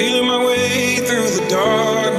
feeling my way through the dark.